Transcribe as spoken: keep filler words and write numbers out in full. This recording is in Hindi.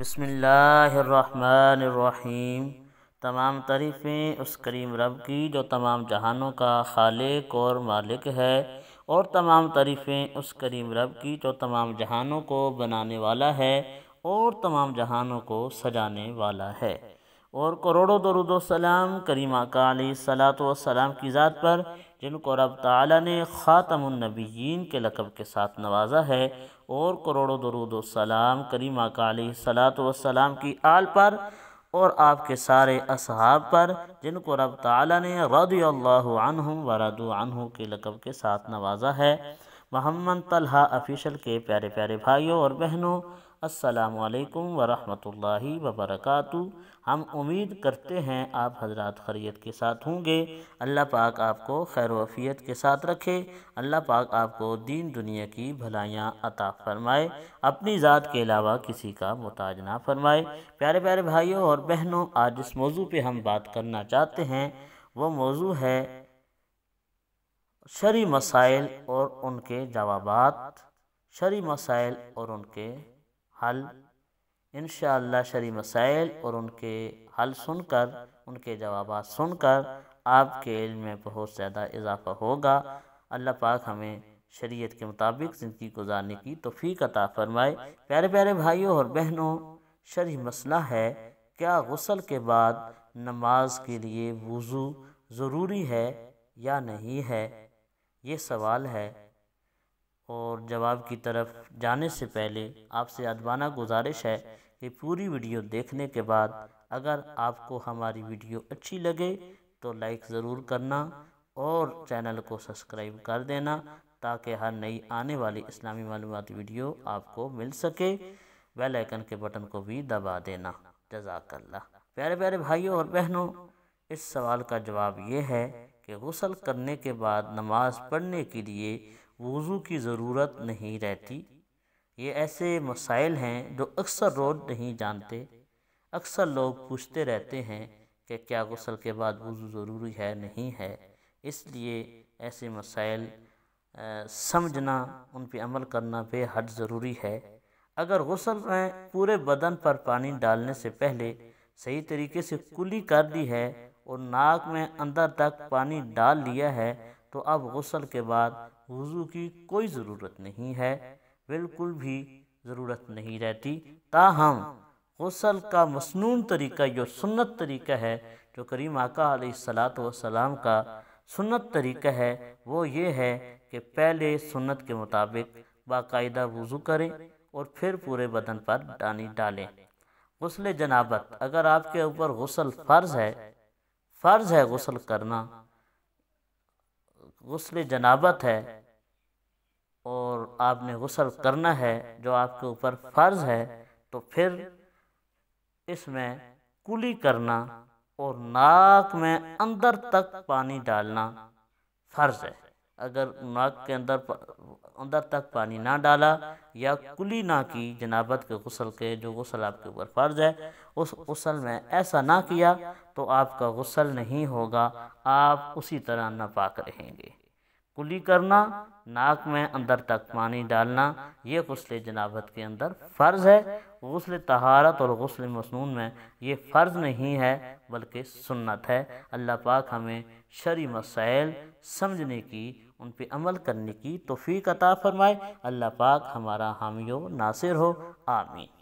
बिस्मिल्लाहिर्रहमानिर्रहीम। तमाम तारीफ़ें उस करीम रब की जो तमाम जहानों का खालिक और मालिक है, और तमाम तारीफ़ें उस करीम रब की जो तमाम जहानों को बनाने वाला है और तमाम जहानों को सजाने वाला है। और करोड़ों दरूद व सलाम करीम आका अलैहिस्सलातु वस्सलाम की ज़ात पर जिनको रब ताला ने ख़ातमुन नबिय्यीन के लक़ब के साथ नवाजा है, और करोड़ों दरूद व सलाम करीम आका अलैहिस्सलातु वस्सलाम की आल पर और आपके सारे असहाब पर जिनको रब ताला ने रदियल्लाहु अन्हुम व रदू अन्हु के लक़ब के साथ नवाजा है। मोहम्मद तलहा ऑफिशियल के प्यारे प्यारे भाइयों और बहनों, अस्सलामु अलैकुम व रहमतुल्लाहि व बरकातुहू। हम उम्मीद करते हैं आप हजरात खैरियत के साथ होंगे। अल्लाह पाक आपको खैर वफ़ियत के साथ रखे। अल्लाह पाक आपको दीन दुनिया की भलाइयाँ अता फ़रमाए, अपनी ज़ात के अलावा किसी का मोहताज ना फरमाए। प्यारे प्यारे भाइयों और बहनों, आज इस मौजू पे हम बात करना चाहते हैं, वो मौजू है शरी मसाइल और उनके जवाबात, शरी मसाइल और उनके हल। इंशाअल्लाह शरी मसाइल और उनके हल सुनकर, उनके जवाबात सुनकर आपके इल्म में बहुत ज़्यादा इजाफ़ा होगा। अल्लाह पाक हमें शरीयत के मुताबिक ज़िंदगी गुजारने की तौफीक अता फरमाए। प्यारे प्यारे भाइयों और बहनों, शरी मसला है क्या गुस्ल के बाद नमाज के लिए वुज़ू ज़रूरी है या नहीं है, ये सवाल है। और जवाब की तरफ जाने से पहले आपसे अदबाना गुजारिश है कि पूरी वीडियो देखने के बाद अगर आपको हमारी वीडियो अच्छी लगे तो लाइक ज़रूर करना और चैनल को सब्सक्राइब कर देना, ताकि हर नई आने वाली इस्लामी मालूमाती वीडियो आपको मिल सके। बेल आइकन के बटन को भी दबा देना। जज़ाकल्लाह। प्यारे प्यारे भाइयों और बहनों, इस सवाल का जवाब ये है कि गुस्ल करने के बाद नमाज पढ़ने के लिए वुज़ू की ज़रूरत नहीं रहती। ये ऐसे मसाइल हैं जो अक्सर रोज़ नहीं जानते। अक्सर लोग पूछते रहते हैं कि क्या गुस्ल के बाद वुज़ू ज़रूरी है नहीं है, इसलिए ऐसे मसाइल समझना, उन पर अमल करना बेहद ज़रूरी है। अगर गुस्ल में पूरे बदन पर पानी डालने से पहले सही तरीके से कुली कर दी है और नाक में अंदर तक पानी डाल लिया है, तो अब गुस्ल के बाद वुज़ू की कोई ज़रूरत नहीं है, बिल्कुल भी ज़रूरत नहीं रहती। ताहम गुस्ल का मसनून तरीका, जो सुन्नत तरीका है, जो करीम आका अलैहिस्सलातु वस्सलाम का सुन्नत तरीका है, वो ये है कि पहले सुन्नत के मुताबिक बाकायदा वुज़ू करें और फिर पूरे बदन पर पानी डालें। गुस्ल जनाबत, अगर आपके ऊपर गुस्ल फ़र्ज़ है, फ़र्ज़ है गुस्ल करना, गुस्ल जनाबत है और आपने गुस्ल करना है जो आपके ऊपर फ़र्ज़ है, तो फिर इसमें कुली करना और नाक में अंदर तक पानी डालना फ़र्ज़ है। अगर नाक के अंदर अंदर तक पानी ना डाला या कुली ना की जनाबत के गुस्ल के, जो गुस्ल आपके ऊपर फ़र्ज़ है, उस गुस्ल में ऐसा ना किया तो आपका गुस्ल नहीं होगा, आप उसी तरह नापाक रहेंगे। कुली करना, नाक में अंदर तक पानी डालना, ये गुस्ल जनाबत के अंदर फ़र्ज़ है। गुस्ल तहारत और गुस्ल मसनून में ये फ़र्ज़ नहीं है बल्कि सुन्नत है। अल्लाह पाक हमें शरी मसाइल समझने की, उन पर अमल करने की तौफीक अता फ़रमाए। अल्लाह पाक हमारा हामी व नासिर हो। आमीन।